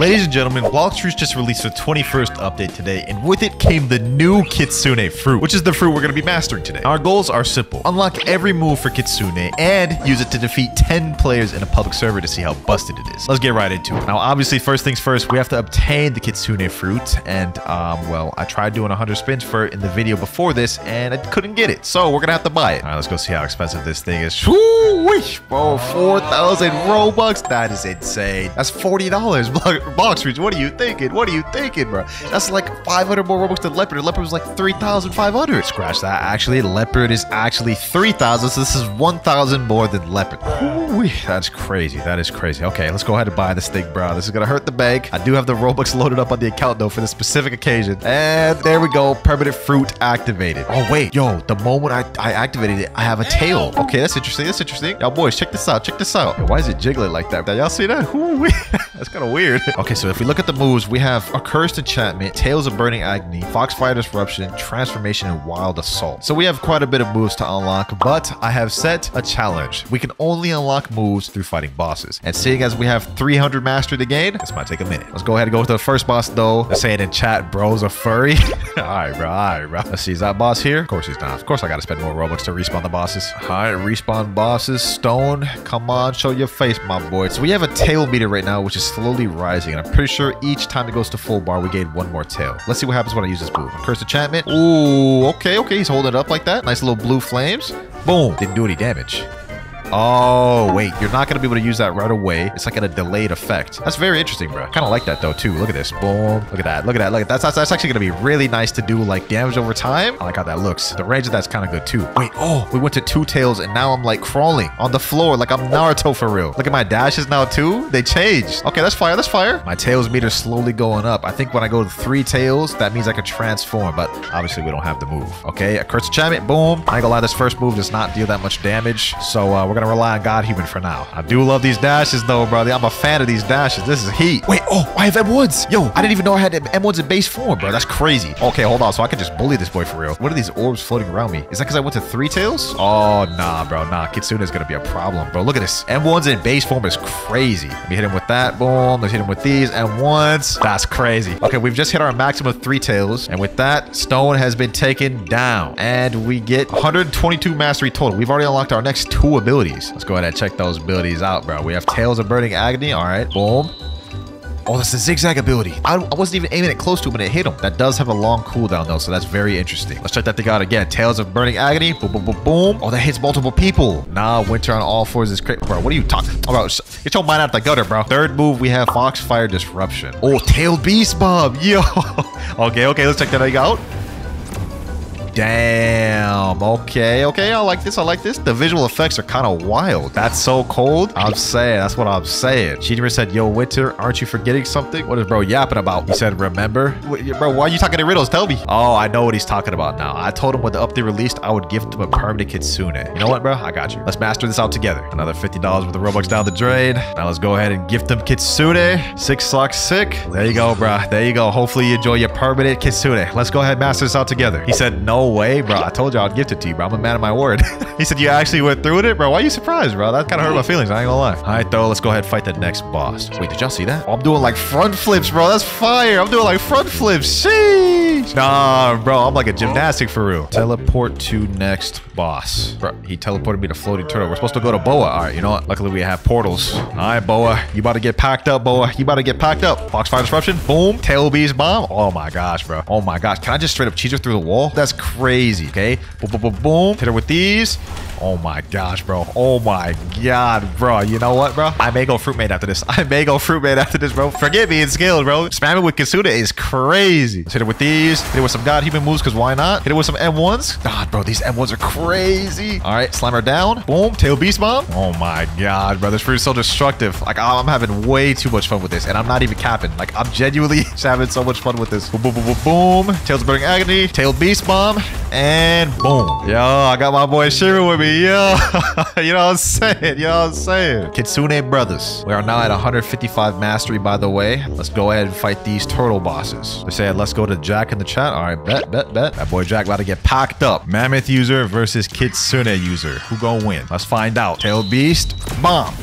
Ladies and gentlemen, Blox Fruits just released the 21st update today, and with it came the new Kitsune Fruit, which is the fruit we're going to be mastering today. Our goals are simple. Unlock every move for Kitsune, and use it to defeat 10 players in a public server to see how busted it is. Let's get right into it. Now, obviously, first things first, we have to obtain the Kitsune Fruit, and, well, I tried doing 100 spins for it in the video before this, and I couldn't get it, so we're going to have to buy it. All right, let's go see how expensive this thing is. Oh, 4,000 Robux? That is insane. That's $40, Blox Fruits. What are you thinking? What are you thinking, bro? That's like 500 more Robux than Leopard. Leopard was like 3,500. Scratch that, actually. Leopard is actually 3,000, so this is 1,000 more than Leopard. That's crazy. That is crazy. Okay, let's go ahead and buy this thing, bro. This is gonna hurt the bank. I do have the Robux loaded up on the account, though, for this specific occasion. And there we go. Permanent fruit activated. Oh, wait. Yo, the moment I activated it, I have a tail. Okay, that's interesting. That's interesting. Now, boys, check this out. Check this out. Yo, why is it jiggling like that? Y'all see that? That's kind of weird. Okay, so if we look at the moves, we have a Cursed Enchantment, Tails of Burning Agony, Foxfire Disruption, Transformation, and Wild Assault. So we have quite a bit of moves to unlock, but I have set a challenge. We can only unlock moves through fighting bosses. And seeing as we have 300 mastered again, this might take a minute. Let's go ahead and go to the first boss, though. They're saying in chat, bro's a furry. All right, bro. Let's see, is that boss here? Of course he's not. Of course I gotta spend more Robux to respawn the bosses. All right, respawn bosses. Stone, come on, show your face, my boy. So we have a tail meter right now, which is slowly rising, and I'm pretty sure each time it goes to full bar, we gain one more tail. Let's see what happens when I use this move. Cursed Enchantment. Ooh, okay, he's holding it up like that. Nice little blue flames. Boom. Didn't do any damage. Oh, wait, you're not going to be able to use that right away. It's like a delayed effect. That's very interesting, bro. Kind of like that, though, too. Look at this. Boom. Look at that. Look at that. Look at that. That's actually going to be really nice to do, like, damage over time. I like how that looks. The range of that's kind of good, too. Wait, oh, we went to two tails, and now I'm, like, crawling on the floor like I'm Naruto for real. Look at my dashes now, too. They changed. Okay, that's fire. That's fire. My tails meter's slowly going up. I think when I go to three tails, that means I can transform, but obviously we don't have the move. Okay, a Cursed Enchantment. Boom. I ain't going to lie, this first move does not deal that much damage, so we're going to rely on God Human for now. I do love these dashes, though, bro. I'm a fan of these dashes. This is heat. Wait, oh, I have M1s. Yo, I didn't even know I had M1s in base form, bro. That's crazy. Okay, hold on. So I can just bully this boy for real. What are these orbs floating around me? Is that because I went to three tails? Oh, nah, bro. Nah, Kitsune is going to be a problem, bro. Look at this. M1s in base form is crazy. Let me hit him with that. Boom. Let's hit him with these M1s. That's crazy. Okay, we've just hit our maximum of three tails. And with that, Stone has been taken down. And we get 122 mastery total. We've already unlocked our next two abilities. Let's go ahead and check those abilities out, bro. We have Tails of Burning Agony. All right, boom. Oh, that's the zigzag ability. I wasn't even aiming it close to him, and it hit him. That does have a long cooldown, though, so that's very interesting. Let's check that thing out again. Tails of Burning Agony. Boom, boom, boom, boom. Oh, that hits multiple people. Nah, winter on all fours is crazy. Bro, what are you talking about? Get your mind out the gutter, bro. Third move, we have Foxfire Disruption. Oh, Tailed Beast Bomb. Yo. Okay, let's check that thing out. Damn. Okay. I like this. The visual effects are kind of wild. That's so cold. I'm saying. That's what I'm saying. Cheater said, yo, Winter, aren't you forgetting something? What is bro yapping about? He said, remember? Wait, bro, why are you talking in riddles? Tell me. Oh, I know what he's talking about now. I told him when the update released, I would give him a permanent Kitsune. You know what, bro? I got you. Let's master this out together. Another $50 with the Robux down the drain. Now let's go ahead and gift them Kitsune. 6 socks sick. There you go, bro. There you go. Hopefully you enjoy your permanent Kitsune. Let's go ahead and master this out together. He said, no way, bro. I told you I'd gift it to you, bro. I'm a man of my word. He said, you actually went through with it, bro. Why are you surprised, bro? That kind of hurt my feelings. I ain't gonna lie. All right, though. Let's go ahead and fight the next boss. Wait, did y'all see that? Oh, I'm doing like front flips, bro. That's fire. I'm doing like front flips. Sheesh. Nah, bro. I'm like a gymnastic for real. Teleport to next boss. Bro, he teleported me to Floating Turtle. We're supposed to go to Boa. All right, you know what? Luckily, we have portals. All right, Boa. You about to get packed up, Boa. You about to get packed up. Foxfire Disruption. Boom. Tail Beast Bomb. Oh, my gosh, bro. Oh, my gosh. Can I just straight up cheese her through the wall? That's crazy. Okay, boom, boom, boom, boom. Hit her with these. Oh my gosh, bro. Oh my god, bro. You know what, bro? I may go Fruitmate after this. I may go Fruitmate after this, bro. Forget being skilled, bro. Spamming with Kitsune is crazy. Let's hit it with these. Hit it with some God Human moves, because why not? Hit it with some M1s. God, bro, these M1s are crazy. All right, slam her down. Boom, Tail Beast Bomb. Oh my god, bro. This fruit is so destructive. Like, I'm having way too much fun with this, and I'm not even capping. Like, I'm genuinely having so much fun with this. Boom, boom, boom, boom, boom. Tails of Burning Agony. Tail Beast Bomb. And boom. Yo, I got my boy Shiru with me. Yo, you know what I'm saying? You know what I'm saying? Kitsune brothers. We are now at 155 mastery, by the way. Let's go ahead and fight these turtle bosses. They said, let's go to Jack in the chat. All right, bet. That boy Jack about to get packed up. Mammoth user versus Kitsune user. Who gonna win? Let's find out. Tailed Beast Bomb.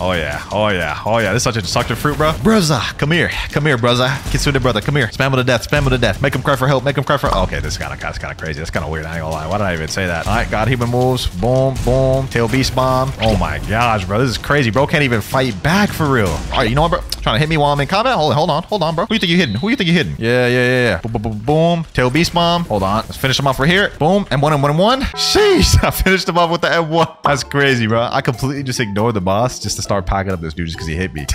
Oh yeah, oh yeah, oh yeah. This is such a destructive fruit, bro. Bruzza, come here, bruzza. Kitsune brother, come here. Spam him to death, spam him to death. Make him cry for help, make him cry for. Okay, this is kind of crazy. That's kind of weird. I ain't gonna lie. Why did I even say that? All right, God Human moves. Boom, boom. Tailed Beast Bomb. Oh my gosh, bro, this is crazy. Bro can't even fight back for real. All right, you know what, bro? Trying to hit me while I'm in combat. Hold on, bro. Who you think you hitting? Yeah, yeah. Boom, boom, boom. Tailed Beast Bomb. Hold on. Let's finish him off right here. Boom. M1. Sheesh, I finished him off with the M1. That's crazy, bro. I completely just ignored the boss just to start packing up this dude just because he hit me.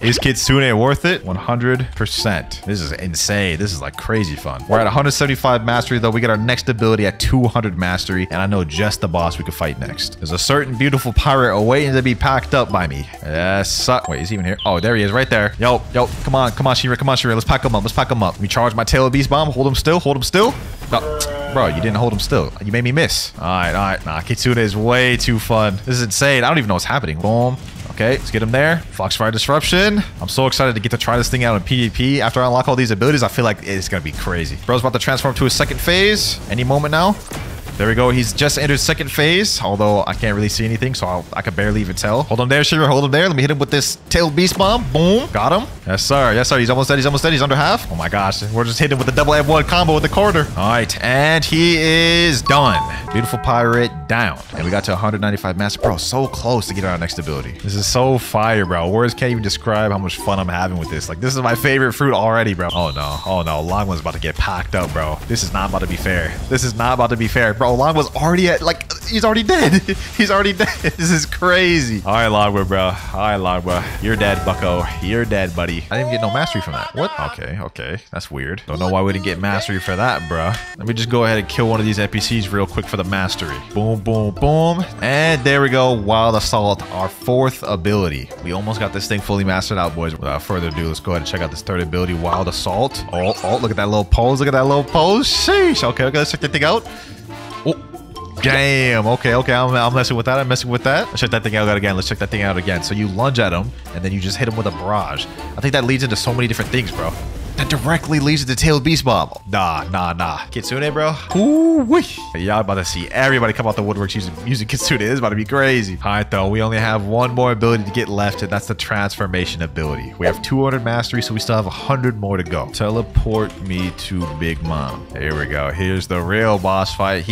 Is Kitsune worth it? 100%. This is insane. This is like crazy fun. We're at 175 mastery though. We got our next ability at 200 mastery, and I know just the boss we could fight next. There's a certain beautiful pirate awaiting to be packed up by me. Yes. Wait, is he even here? Oh, there he is, right there. Yo, yo, come on, Shira, Let's pack him up, We charge my Tailed Beast Bomb. Hold him still, No. Bro, you didn't hold him still. You made me miss. All right, Nah, Kitsune is way too fun. This is insane. I don't even know what's happening. Boom. Okay, let's get him there. Foxfire Disruption. I'm so excited to get to try this thing out in PvP. After I unlock all these abilities, I feel like it's going to be crazy. Bro's about to transform to his second phase. Any moment now. There we go. He's just entered second phase, although I can't really see anything, so I can barely even tell. Hold him there, Shira. Hold him there. Let me hit him with this Tailed Beast Bomb. Boom. Got him. Yes, sir. Yes, sir. He's almost dead. He's under half. Oh, my gosh. We're just hitting him with a double M1 combo with the corner. All right, and he is done. Beautiful pirate down. And we got to 195 master. Bro, so close to getting our next ability. This is so fire, bro. Words can't even describe how much fun I'm having with this. Like, this is my favorite fruit already, bro. Oh, no. Oh, no. Long one's about to get packed up, bro. This is not about to be fair. Bro, Long was already at, like, he's already dead. This is crazy. All right, Longwood, bro. You're dead, bucko. You're dead, buddy. I didn't get no mastery from that. What? Okay, okay. That's weird. Don't know why we didn't get mastery for that, bro. Let me just go ahead and kill one of these NPCs real quick for the mastery. Boom, boom, boom. And there we go. Wild Assault, our fourth ability. We almost got this thing fully mastered out, boys. Without further ado, let's go ahead and check out this third ability, Wild Assault. Oh, oh, look at that little pose. Sheesh. Okay, okay. Let's check that thing out. Damn. Okay, okay. I'm messing with that. Let's check that thing out again. So you lunge at him, and then you just hit him with a barrage. I think that leads into so many different things, bro. That directly leads to Tailed Beast Bomb. Nah. Kitsune, bro. Ooh-wee. Y'all about to see everybody come out the woodworks using Kitsune. This is about to be crazy. All right, though. We only have one more ability to get left, and that's the transformation ability. We have 200 mastery, so we still have 100 more to go. Teleport me to Big Mom. Here we go. Here's the real boss fight.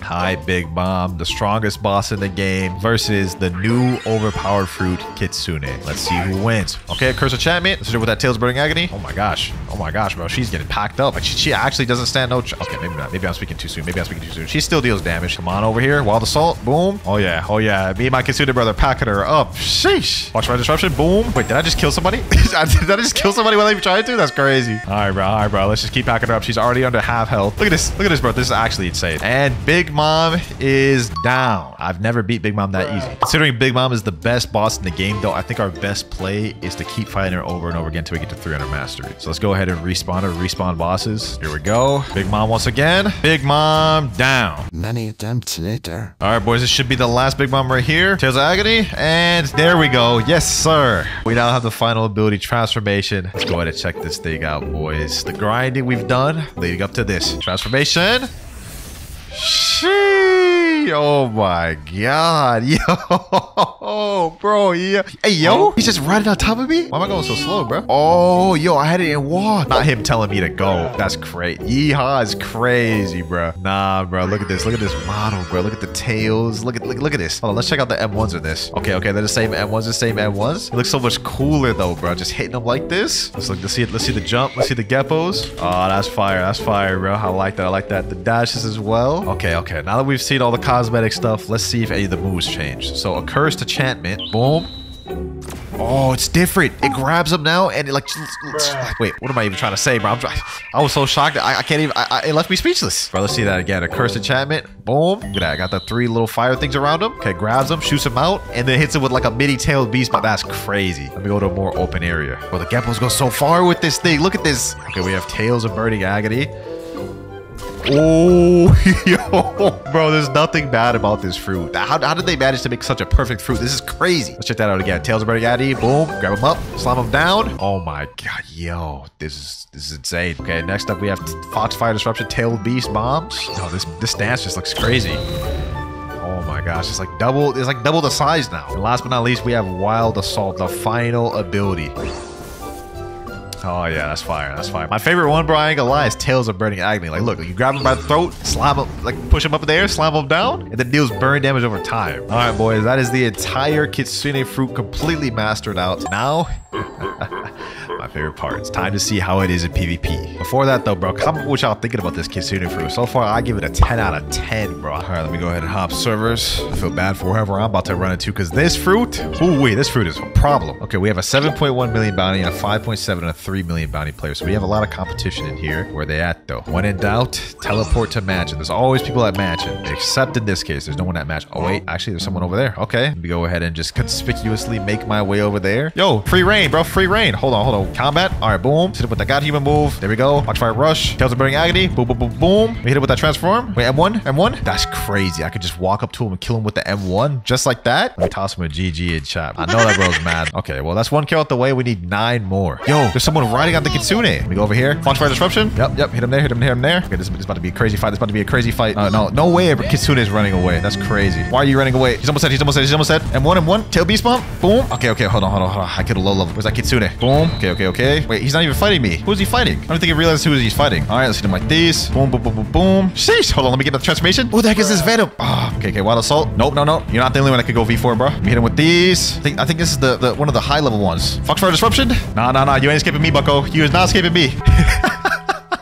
Hi, Big Mom, the strongest boss in the game, versus the new overpowered fruit, Kitsune. Let's see who wins. Okay, Cursed Enchantment. Let's do it with that Tails of Burning Agony. Oh my gosh, bro. She's getting packed up. Like she actually doesn't stand no chance. Okay, maybe not. Maybe I'm speaking too soon. She still deals damage. Come on over here. Wild Assault. Boom. Oh yeah. Oh yeah. Me and my Kitsune brother packing her up. Sheesh. Foxfire Disruption. Boom. Wait, did I just kill somebody? While they tried to? That's crazy. All right, bro. Let's just keep packing her up. She's already under half health. Look at this. Bro. This is actually insane. And Big Mom is down. I've never beat Big Mom that easy. Considering Big Mom is the best boss in the game, though, I think our best play is to keep fighting her over and over again until we get to 300 mastery. So let's go ahead and respawn or respawn bosses. Here we go. Big Mom once again. Big Mom down. Many attempts later. All right, boys. This should be the last Big Mom right here. Tails of Agony. And there we go. Yes, sir. We now have the final ability, transformation. Let's go ahead and check this thing out, boys. The grinding we've done leading up to this. Transformation. Sheesh. Oh my god. Yo, bro. Yeah. Hey, yo. He's just riding on top of me. Why am I going so slow, bro? Oh, yo. I had it in walk. Not him telling me to go. That's crazy. Yeehaw is crazy, bro. Nah, bro. Look at this. Look at this model, bro. Look at the tails. Look at this. Hold on. Let's check out the M1s in this. Okay, okay. They're the same M1s. It looks so much cooler though, bro. Just hitting them like this. Let's look. Let's see it. Let's see the jump. Let's see the geckos. Oh, that's fire. That's fire, bro. I like that. The dashes as well. Okay, okay. Now that we've seen all the cosmetic stuff, let's see if any of the moves change. So, a Cursed Enchantment. Boom. Oh, it's different. It grabs him now, and it like. Wait, what am I even trying to say, bro? I was so shocked. I can't even. It left me speechless. Bro, let's see that again. A Cursed Enchantment. Boom. Look at that. I got the three little fire things around him. Okay, grabs him, shoots him out, and then hits him with like a mini Tailed Beast. But that's crazy. Let me go to a more open area. Bro, the geckos go so far with this thing. Look at this. Okay, we have Tails of Burning Agony. Oh, yo, bro, there's nothing bad about this fruit. How did they manage to make such a perfect fruit? This is crazy. Let's check that out again. Tails of Burning Agony. Boom. Grab him up. Slam him down. Oh my god, yo. This is insane. Okay, next up we have Foxfire Disruption, Tailed Beast Bombs. Oh, this dance just looks crazy. Oh my my gosh, it's like double the size now. And last but not least, we have Wild Assault, the final ability. Oh yeah, that's fire, that's fire. My favorite one, bro, I ain't gonna lie, is Tails of Burning Agony. Like, look, you grab him by the throat, slime him, like, push him up in the air, slime him down, and then deals burn damage over time. All right, boys, that is the entire Kitsune Fruit completely mastered out. Now, my favorite part, it's time to see how it is in PvP. Before that, though, bro, comment what y'all thinking about this Kitsune Fruit. So far, I give it a 10 out of 10, bro. All right, let me go ahead and hop servers. I feel bad for whoever I'm about to run into, because this fruit, ooh-wee, this fruit is a problem. Okay, we have a 7.1 million bounty and a 5.7 and a 3 million bounty players, so we have a lot of competition in here. Where they at, though? When in doubt, teleport to mansion. There's always people at mansion, except in this case, there's no one at match. Oh wait, actually, there's someone over there. Okay, let me go ahead and just conspicuously make my way over there. Yo, free reign, bro, free reign. Hold on, combat. All right, boom, hit it with the God Human move. There we go. Foxfire rush, Tails of Burning Agony, boom, boom, boom, boom. We hit it with that transform. Wait, M1. That's crazy. I could just walk up to him and kill him with the M1 just like that. Let me toss him a GG in chat. I know that bro's mad. Okay, well, that's one kill out the way. We need 9 more. Yo, there's someone riding on the Kitsune. Let me go over here. Foxfire Disruption. Yep. Hit him there. Hit him there. Okay, this is about to be a crazy fight. No way Kitsune is running away. That's crazy. Why are you running away? He's almost dead. M1. Tailed Beast Bomb. Boom. Okay. Hold on. I killed a low level. Where's that Kitsune? Boom. Okay. Wait, he's not even fighting me. Who's he fighting? I don't think he realizes who he's fighting. All right, let's hit him like these. Boom. Sheesh. Hold on. Let me get the transformation. Who the heck is this Venom? Oh, okay. Wild Assault. Nope. You're not the only one that could go V4, bro. Let me hit him with these. I think this is the one of the high level ones. Foxfire Disruption. Nah. You ain't escaping me, bucko. You is not escaping me.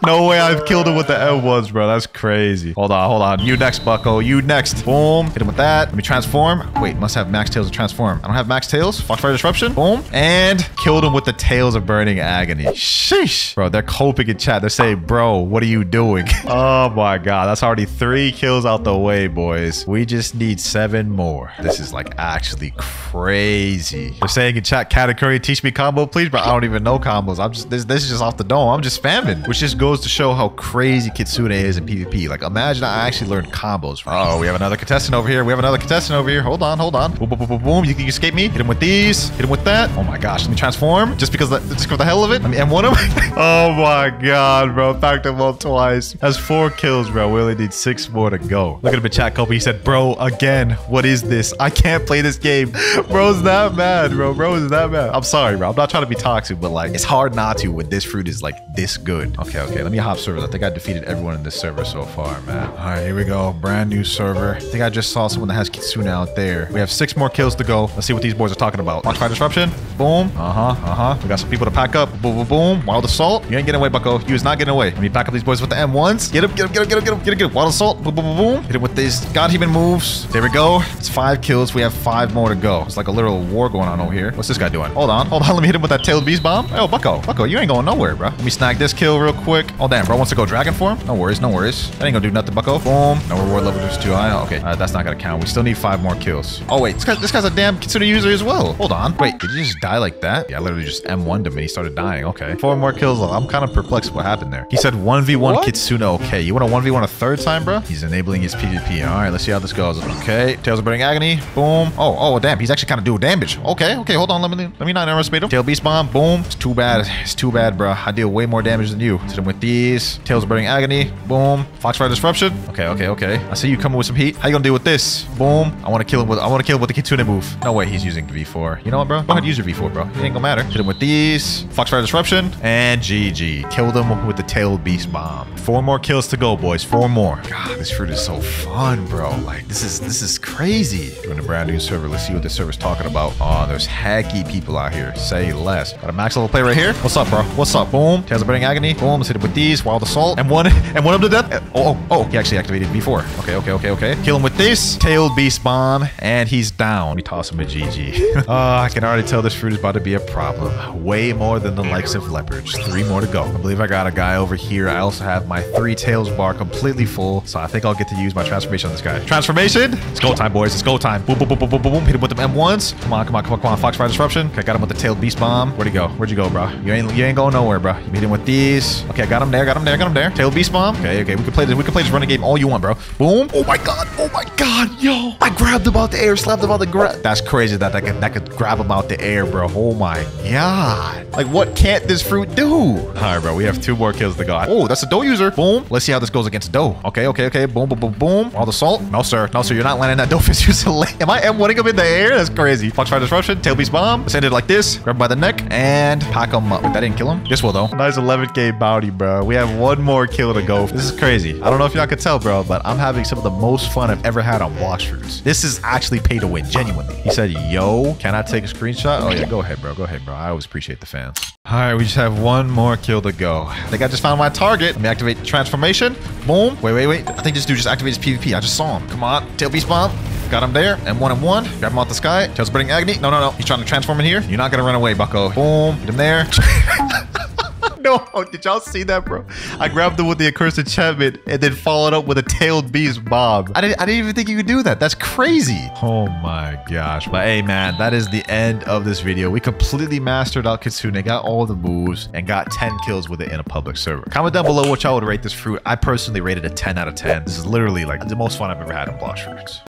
No way I've killed him with the L1s, bro. That's crazy. Hold on. You next, bucko. You next. Boom. Hit him with that. Let me transform. Wait, must have max tails to transform. I don't have max tails. Foxfire Disruption. Boom. And killed him with the Tails of Burning Agony. Sheesh. Bro, they're coping in chat. They're saying, bro, what are you doing? Oh my God. That's already 3 kills out the way, boys. We just need 7 more. This is like actually crazy. They're saying in chat, Katakuri, teach me combo, please. Bro, I don't even know combos. I'm just, this is just off the dome. I'm just spamming, which just goes to show how crazy Kitsune is in PvP. Like, imagine I actually learned combos. Oh, we have another contestant over here. Hold on. Boom. You can escape me. Hit him with these. Hit him with that. Oh my gosh. Let me transform. Just for the hell of it. Let me M1 him. Oh my God, bro. Packed him up twice. That's 4 kills, bro. We only need 6 more to go. Look at him in chat, Kobe. He said, bro, again, what is this? I can't play this game. Bro's that mad, bro. I'm sorry, bro. I'm not trying to be toxic, but like, it's hard not to when this fruit is like this good. Okay. Let me hop servers. I think I defeated everyone in this server so far, man. All right, here we go. Brand new server. I think I just saw someone that has Kitsune out there. We have 6 more kills to go. Let's see what these boys are talking about. Foxfire Disruption. Boom. We got some people to pack up. Boom. Wild Assault. You ain't getting away, bucko. You is not getting away. Let me pack up these boys with the M1s. Get him. Wild Assault. Boom. Hit him with these God Human moves. There we go. It's 5 kills. We have 5 more to go. It's like a literal war going on over here. What's this guy doing? Hold on. Let me hit him with that Tailed Beast Bomb. Yo, bucko, you ain't going nowhere, bro. Let me snag this kill real quick. Oh, damn, bro wants to go dragon form? No worries. That ain't gonna do nothing, bucko. Boom. No reward level is too high. Okay, that's not gonna count. We still need 5 more kills. Oh, wait. This guy's a damn Kitsune user as well. Hold on. Wait, did he just die like that? Yeah, I literally just M1'd him and he started dying. Okay. 4 more kills. I'm kind of perplexed what happened there. He said 1v1 what? Kitsune. Okay, you want to 1v1 a 3rd time, bro? He's enabling his PvP. All right, let's see how this goes. Okay. Tails of Burning Agony. Boom. Oh, damn. He's actually kind of doing damage. Okay. Hold on. Let me not underestimate him. Tail Beast Bomb. Boom. It's too bad, bro. I deal way more damage than you. Hit him with these. Tails of Burning Agony. Boom. Foxfire Disruption. Okay. I see you coming with some heat. How you gonna deal with this? Boom. I want to kill him with the Kitsune move. No way. He's using V4. You know what, bro? Go ahead, use your V4, bro. It ain't gonna matter. Hit him with these. Foxfire Disruption and GG. Killed him with the Tailed Beast Bomb. 4 more kills to go, boys. 4 more. God, this fruit is so fun, bro. Like this is crazy. Doing a brand new server. Let's see what this server's talking about. Oh, there's hacky people out here. Say less. Got a max level play right here. What's up, bro? What's up? Boom. Tails of Burning Agony. Boom. Let's hit him with these. Wild Assault. And one of them to death. Oh, he actually activated before. Okay. Kill him with this. Tailed Beast Bomb. And he's down. We toss him a GG. I can already tell this fruit is about to be a problem. Way more than the likes of leopards. 3 more to go. I believe I got a guy over here. I also have my 3 tails bar completely full. So I think I'll get to use my transformation on this guy. Transformation. It's go time, boys. It's go time. Boom. Hit him with the M1s. Come on. Foxfire Disruption. Okay, I got him with the Tailed Beast Bomb. Where'd he go? Where'd you go, bro? You ain't going nowhere, bro. You hit him with these. Okay, I got Got him there. Got him there. Got him there. Tailed Beast Bomb. Okay, okay. We can play this. We can play this running game all you want, bro. Boom. Oh my god. Oh my god, yo. I grabbed about the air, slapped about the ground. That's crazy that that could grab about the air, bro. Oh my god. Like, what can't this fruit do? All right, bro. We have two more kills to go. Oh, that's a Dough user. Boom. Let's see how this goes against Dough. Okay, okay, okay. Boom, boom, boom, boom. All the salt. No, sir. No, sir. You're not landing that Dough fist. Am I M1ing him in the air? That's crazy. Foxfire Disruption. Tailed Beast Bomb. Send it like this. Grab him by the neck and pack him up. That didn't kill him. This will, though. Nice 11K bounty, bro. We have one more kill to go. This is crazy. I don't know if y'all could tell, bro, but I'm having some of the most fun I've ever had on Blox Fruits. This is actually pay to win, genuinely. He said, yo, can I take a screenshot? Oh, yeah. Go ahead, bro. Go ahead, bro. I always appreciate the fans. All right. We just have one more kill to go. I think I just found my target. Let me activate transformation. Boom. Wait, wait, wait. I think this dude just activated his PvP. I just saw him. Come on. Tailed Beast Bomb. Got him there. M1 and one. Grab him out the sky. Tails of Burning Agony. No, no, no. He's trying to transform in here. You're not going to run away, bucko. Boom. Get him there. No. Oh, did y'all see that, bro? I grabbed him with the Cursed Enchantment and then followed up with a Tailed Beast Bomb. I didn't even think you could do that. That's crazy. Oh my gosh. But hey, man, that is the end of this video. We completely mastered out Kitsune, got all the moves, and got 10 kills with it in a public server. Comment down below what y'all would rate this fruit. I personally rated a 10 out of 10. This is literally like the most fun I've ever had in Blox Fruits.